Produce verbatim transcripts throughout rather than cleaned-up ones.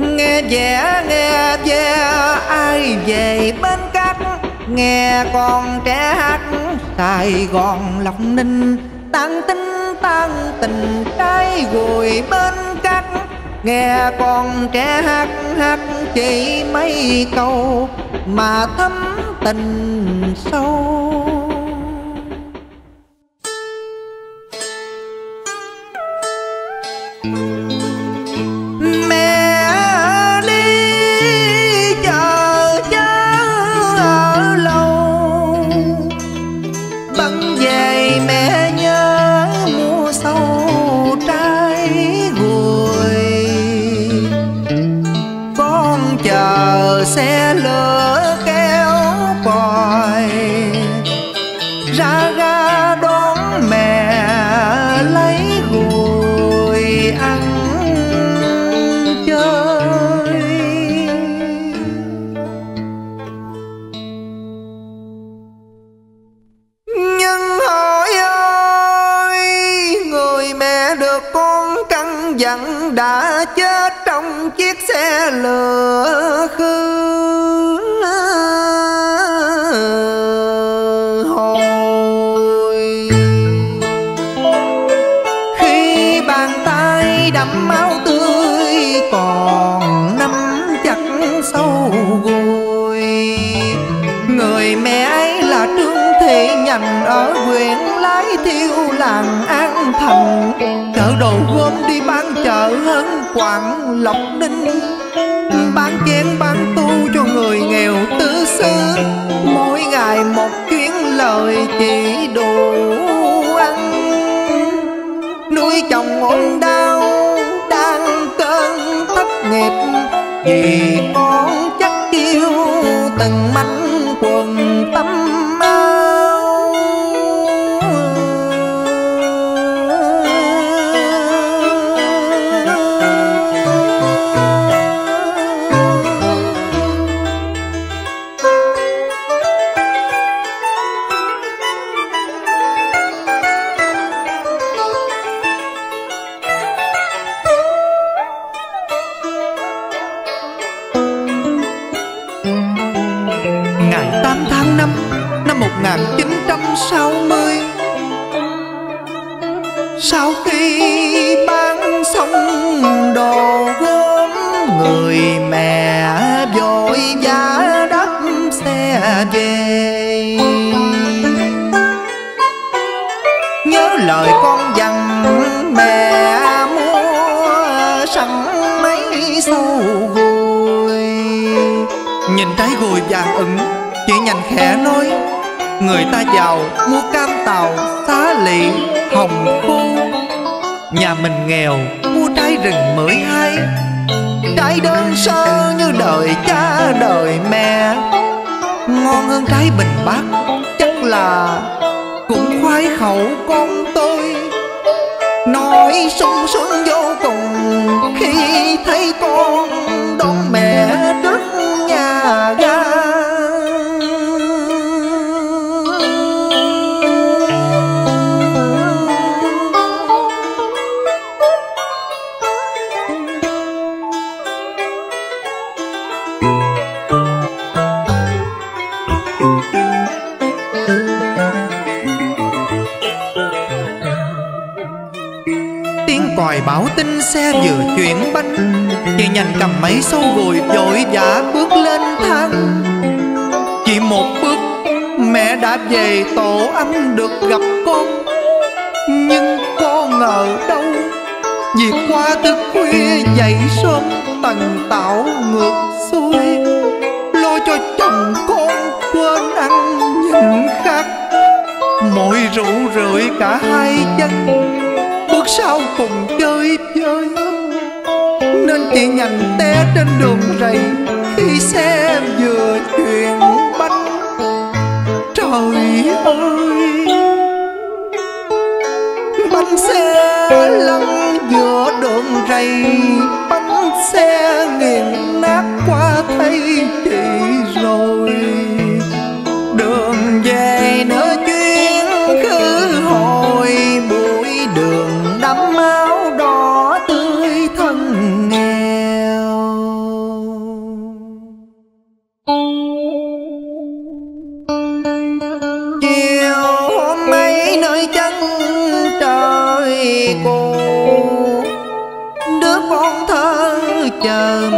Nghe vẻ nghe ve ai về Bến Cát, nghe con trẻ hát Sài Gòn Lộc Ninh. Tan tính tan tình trái gùi Bến Cát, nghe con trẻ hát hát chỉ mấy câu mà thấm tình sâu. Xe lửa kéo còi ra ga đón mẹ lấy gùi ăn chơi. Nhưng hỏi ơi, người mẹ được con căn dặn đã chết trong chiếc xe lửa khứ. Đẫm máu tươi còn nắm chặt sâu gùi, người mẹ ấy là Trương Thị Nhành ở huyện Lái Thiêu làng An Thành, chợ đồ gom đi bán chợ Hớn Quảng Lộc Ninh, bán chén bán tu cho người nghèo tứ xứ, mỗi ngày một chuyến lời chỉ đủ ăn, nuôi chồng ốm đau nghiệp vì con chắc yêu từng mảnh quần tấm áo. Ngày tám tháng năm năm một nghìn chín trăm sáu mươi, sau khi bán xong đồ gốm, người mẹ vội vã đắp xe về, nhớ lời con dặn mẹ mua sẵn mấy sâu gùi. Nhìn trái gùi vàng ửng, chị Nhành khẽ nói: người ta giàu mua cam tàu, xá lị, hồng khô, nhà mình nghèo mua trái rừng mười hai. Trái đơn sơ như đời cha đời mẹ, ngon hơn trái Bình Bát, chắc là cũng khoái khẩu con tôi. Nói sung sướng vô cùng khi thấy con đón mẹ trước nhà ga. Còi báo tin xe vừa chuyển bánh, chị Nhành cầm mấy sâu gùi vội vã bước lên thang. Chỉ một bước mẹ đã về tổ ấm được gặp con, nhưng con ngờ đâu việc qua thức khuya dậy sớm tần tảo ngược xuôi, lo cho chồng con quên ăn nhịn khát, mỗi rủ rượi cả hai chân. Bước sau cùng chơi chơi nên chị Nhành té trên đường rầy khi xe vừa chuyển bánh. Trời ơi, bánh xe lăn giữa đường rầy, bánh xe nghiền nát qua thay chị rồi. Đường về nữa chuyến khứ hồi bụi đường đẫm máu đỏ tươi thân nghèo.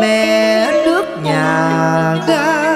mé nước nhà ga,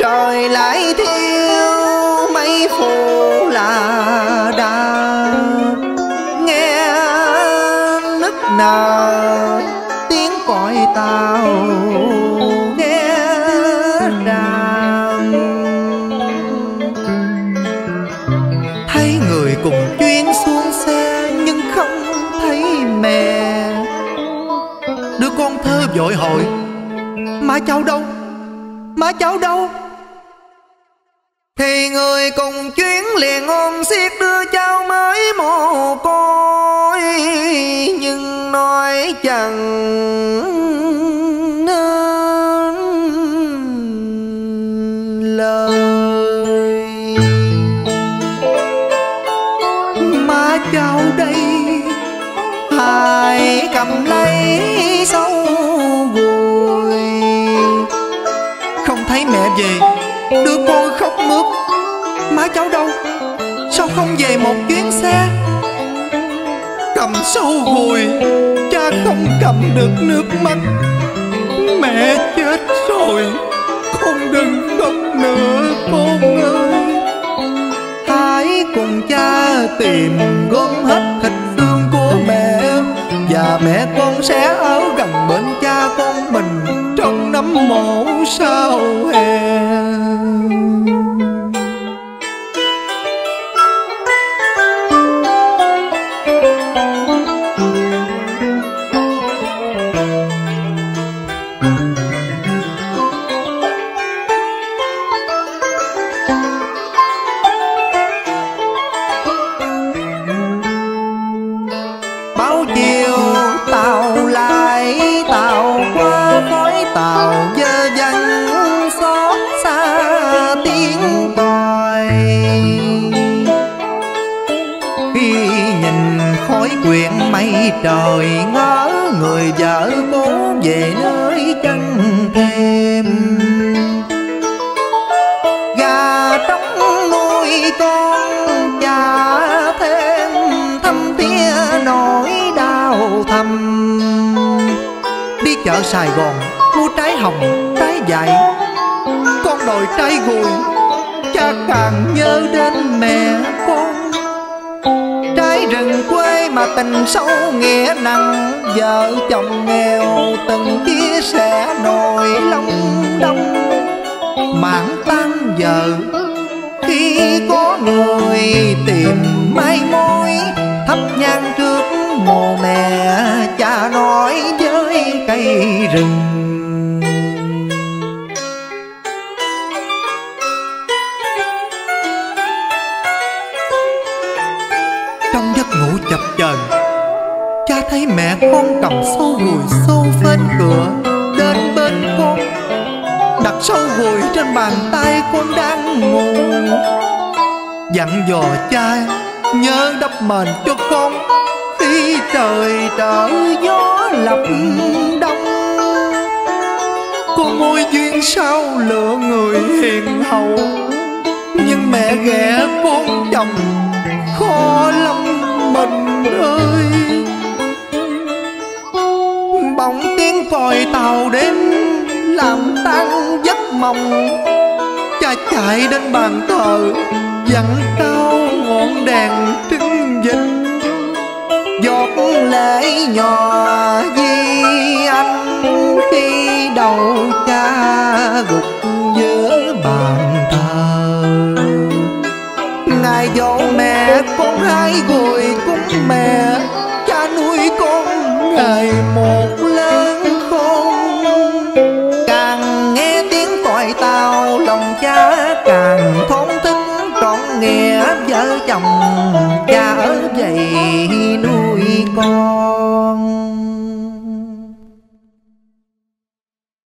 trời lại thiêu mấy phố là đà, nghe nức nở tiếng còi tàu nghe đàm. Thấy người cùng chuyến xuống xe nhưng không thấy mẹ, đứa con thơ vội hỏi: má cháu đâu, má cháu đâu? Thì người cùng chuyến liền ôm xiết đưa cháu mới mồ côi, nhưng nói chẳng nên lời. Má cháu đây, hãy cầm lấy sâu vùi. Không thấy mẹ về, đứa con khóc mướt: má cháu đâu, sao không về một chuyến xe? Cầm sâu vùi, cha không cầm được nước mắt. Mẹ chết rồi, con đừng khóc nữa con ơi. Hãy cùng cha tìm gom hết thịt xương của mẹ, và mẹ con sẽ ở gần bên cha con mình trong nấm mộ sau hè. Trời ngỡ người vợ bố về nơi chân thêm, gà trống nuôi con cha thêm thâm thía nỗi đau thầm. Đi chợ Sài Gòn mua trái hồng trái dại, con đòi trái gùi, cha càng nhớ đến mẹ con. Trái rừng quê mà tình sâu nghĩa nặng, vợ chồng nghèo từng chia sẻ nỗi lòng đông. Mãn tan vợ khi có người tìm mai mối, thắp nhang trước mồ mẹ, cha nói với cây rừng. Chập chờn, cha thấy mẹ con cầm sâu gùi sâu phên cửa đến bên con, đặt sâu gùi trên bàn tay con đang ngủ, dặn dò cha nhớ đắp mền cho con khi trời trở gió lập đông. Con môi duyên sao lựa người hiền hậu, nhưng mẹ ghẻ con chồng khó lòng mình ơi. Bỗng tiếng còi tàu đêm làm tan giấc mộng, cha chạy đến bàn thờ dặn cao ngọn đèn trưng vinh, giọt lệ nhỏ di anh khi đầu cha gục giữa bàn thờ. Ngày dỗ mẹ con hai gùi cúng mẹ, cha nuôi con ngày một lớn khôn. Càng nghe tiếng còi tàu lòng cha càng thốn thức, trọn nghĩa vợ chồng cha ở vậy.